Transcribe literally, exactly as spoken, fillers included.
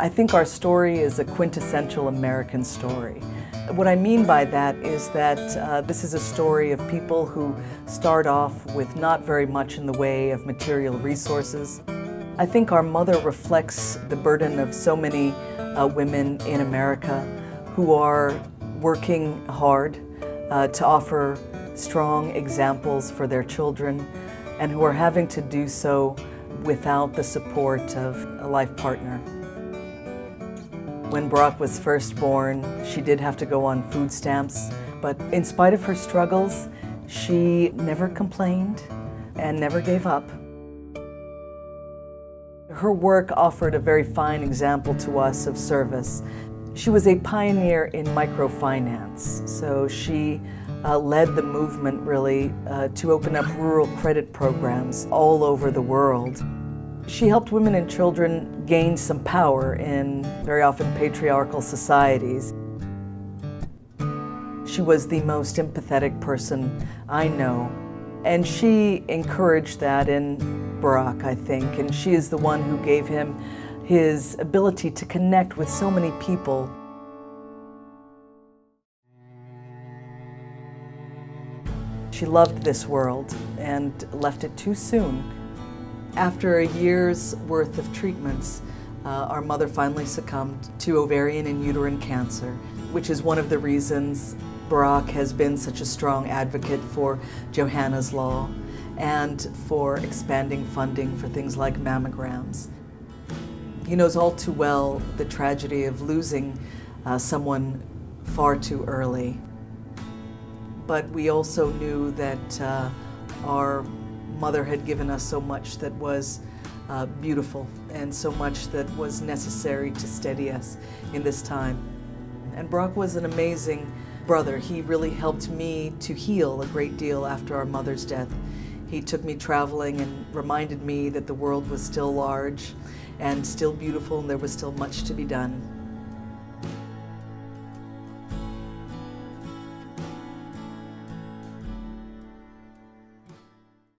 I think our story is a quintessential American story. What I mean by that is that uh, this is a story of people who start off with not very much in the way of material resources. I think our mother reflects the burden of so many uh, women in America who are working hard uh, to offer strong examples for their children and who are having to do so without the support of a life partner. When Barack was first born, she did have to go on food stamps, but in spite of her struggles, she never complained and never gave up. Her work offered a very fine example to us of service. She was a pioneer in microfinance, so she uh, led the movement really uh, to open up rural credit programs all over the world. She helped women and children gain some power in very often patriarchal societies. She was the most empathetic person I know, and she encouraged that in Barack, I think, and she is the one who gave him his ability to connect with so many people. She loved this world and left it too soon. After a year's worth of treatments, uh, our mother finally succumbed to ovarian and uterine cancer, which is one of the reasons Barack has been such a strong advocate for Johanna's Law and for expanding funding for things like mammograms. He knows all too well the tragedy of losing uh, someone far too early. But we also knew that uh, our mother had given us so much that was uh, beautiful and so much that was necessary to steady us in this time. And Barack was an amazing brother. He really helped me to heal a great deal after our mother's death. He took me traveling and reminded me that the world was still large and still beautiful and there was still much to be done.